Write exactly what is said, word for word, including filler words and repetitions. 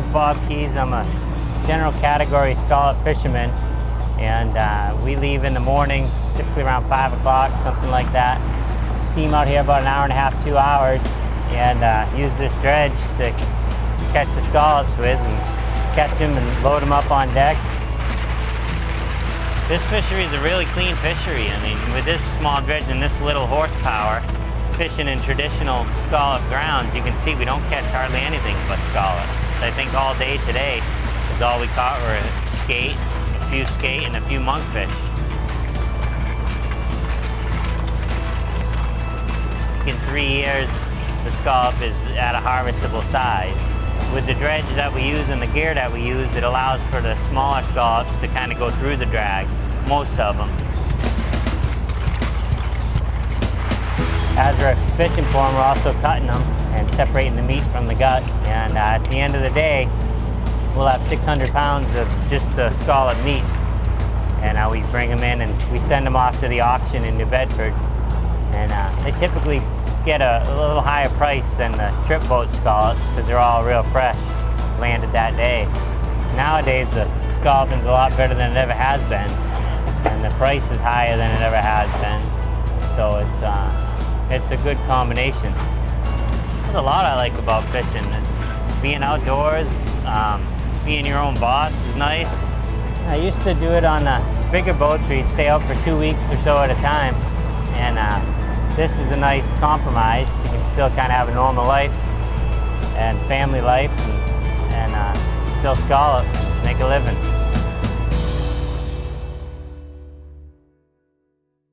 name's Bob Keese. I'm a general category scallop fisherman, and uh, we leave in the morning, typically around five o'clock, something like that. Steam out here about an hour and a half, two hours, and uh, use this dredge to catch the scallops with, and catch them and load them up on deck. This fishery is a really clean fishery. I mean, with this small dredge and this little horsepower, fishing in traditional scallop grounds, you can see we don't catch hardly anything but scallops. I think all day today is all we caught were a skate, a few skate, and a few monkfish. In three years, the scallop is at a harvestable size. With the dredge that we use and the gear that we use, it allows for the smaller scallops to kind of go through the drag, most of them. As we're fishing for them, we're also cutting them and separating the meat from the gut. And uh, at the end of the day, we'll have six hundred pounds of just the scallop meat. And uh, we bring them in and we send them off to the auction in New Bedford. And uh, they typically get a, a little higher price than the trip boat scallops because they're all real fresh, landed that day. Nowadays, the scalloping's a lot better than it ever has been, and the price is higher than it ever has been. So it's uh, it's a good combination. There's a lot I like about fishing. Being outdoors, um, being your own boss is nice. I used to do it on the bigger boats where you'd stay out for two weeks or so at a time, and. Uh, This is a nice compromise. You can still kind of have a normal life and family life and, and uh, still scallop, make a living.